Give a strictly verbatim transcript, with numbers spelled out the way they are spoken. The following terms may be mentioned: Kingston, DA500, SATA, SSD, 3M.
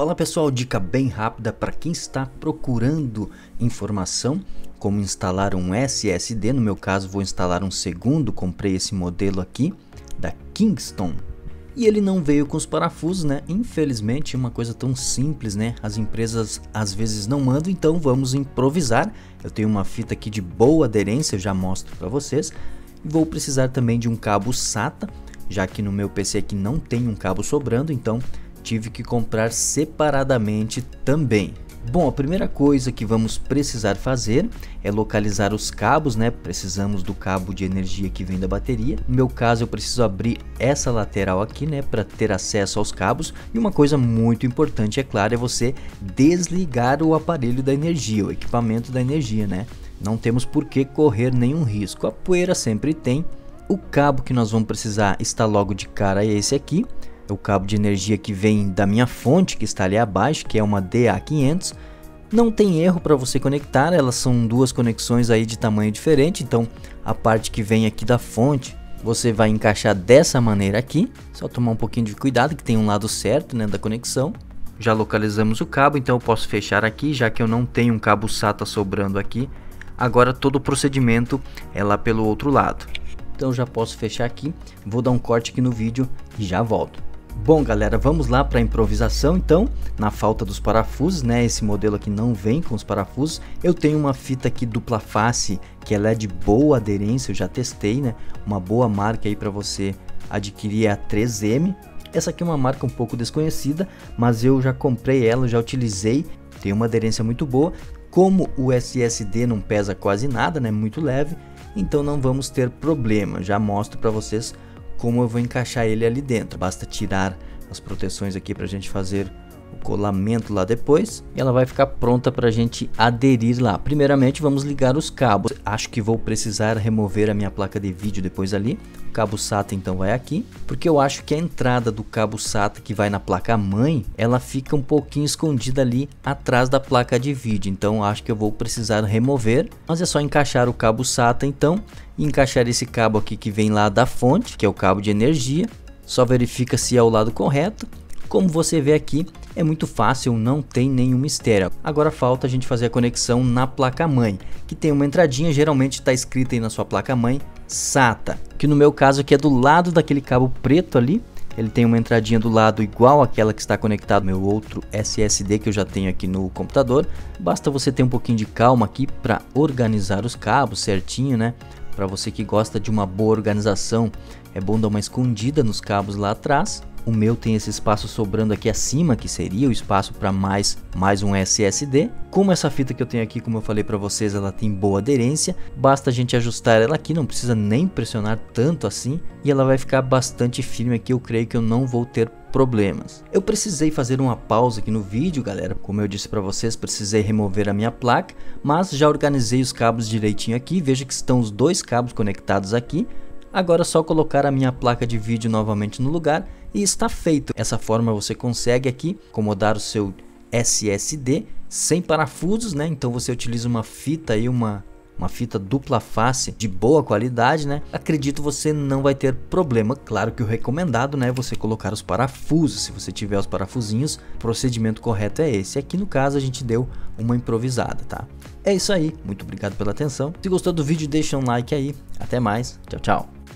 Fala pessoal, dica bem rápida para quem está procurando informação como instalar um S S D. No meu caso vou instalar um segundo, comprei esse modelo aqui da Kingston. E ele não veio com os parafusos, né? Infelizmente, uma coisa tão simples, né? As empresas às vezes não mandam, então vamos improvisar. Eu tenho uma fita aqui de boa aderência, eu já mostro para vocês. E vou precisar também de um cabo SATA, já que no meu P C aqui não tem um cabo sobrando, então tive que comprar separadamente também. Bom, a primeira coisa que vamos precisar fazer é localizar os cabos, né? Precisamos do cabo de energia que vem da bateria. No meu caso, eu preciso abrir essa lateral aqui, né, para ter acesso aos cabos. E uma coisa muito importante, é claro, é você desligar o aparelho da energia, o equipamento da energia, né? Não temos por que correr nenhum risco. A poeira sempre tem. O cabo que nós vamos precisar está logo de cara, é esse aqui. É o cabo de energia que vem da minha fonte, que está ali abaixo, que é uma D A quinhentos. Não tem erro para você conectar, elas são duas conexões aí de tamanho diferente. Então a parte que vem aqui da fonte, você vai encaixar dessa maneira aqui. Só tomar um pouquinho de cuidado, que tem um lado certo, né, da conexão. Já localizamos o cabo, então eu posso fechar aqui, já que eu não tenho um cabo SATA sobrando aqui. Agora todo o procedimento é lá pelo outro lado. Então já posso fechar aqui, vou dar um corte aqui no vídeo e já volto. Bom galera, vamos lá para a improvisação então. Na falta dos parafusos, né, esse modelo aqui não vem com os parafusos. Eu tenho uma fita aqui dupla face, que ela é de boa aderência, eu já testei, né, uma boa marca aí para você adquirir, é a três M. Essa aqui é uma marca um pouco desconhecida, mas eu já comprei ela, já utilizei, tem uma aderência muito boa. Como o S S D não pesa quase nada, né, muito leve, então não vamos ter problema. Já mostro para vocês como eu vou encaixar ele ali dentro. Basta tirar as proteções aqui para a gente fazer o colamento lá depois, e ela vai ficar pronta para a gente aderir lá. Primeiramente vamos ligar os cabos. Acho que vou precisar remover a minha placa de vídeo depois ali. O cabo SATA então vai aqui, porque eu acho que a entrada do cabo SATA que vai na placa mãe, ela fica um pouquinho escondida ali atrás da placa de vídeo, então acho que eu vou precisar remover. Mas é só encaixar o cabo SATA então, e encaixar esse cabo aqui que vem lá da fonte, que é o cabo de energia. Só verifica se é o lado correto. Como você vê aqui, é muito fácil, não tem nenhum mistério. Agora falta a gente fazer a conexão na placa-mãe, que tem uma entradinha, geralmente está escrita aí na sua placa-mãe SATA, que no meu caso aqui é do lado daquele cabo preto ali. Ele tem uma entradinha do lado igual àquela que está conectada ao meu outro S S D que eu já tenho aqui no computador. Basta você ter um pouquinho de calma aqui para organizar os cabos certinho, né? Para você que gosta de uma boa organização, é bom dar uma escondida nos cabos lá atrás. O meu tem esse espaço sobrando aqui acima, que seria o espaço para mais, mais um S S D. Como essa fita que eu tenho aqui, como eu falei para vocês, ela tem boa aderência, basta a gente ajustar ela aqui, não precisa nem pressionar tanto assim, e ela vai ficar bastante firme aqui, eu creio que eu não vou ter problemas. Eu precisei fazer uma pausa aqui no vídeo, galera. Como eu disse para vocês, precisei remover a minha placa, mas já organizei os cabos direitinho aqui, veja que estão os dois cabos conectados aqui. Agora é só colocar a minha placa de vídeo novamente no lugar e está feito. Essa forma você consegue aqui acomodar o seu S S D sem parafusos, né? Então você utiliza uma fita aí, uma, uma fita dupla face de boa qualidade, né? Acredito você não vai ter problema. Claro que o recomendado, né, é você colocar os parafusos. Se você tiver os parafusinhos, o procedimento correto é esse. Aqui no caso a gente deu uma improvisada, tá? É isso aí, muito obrigado pela atenção. Se gostou do vídeo, deixa um like aí. Até mais, tchau, tchau.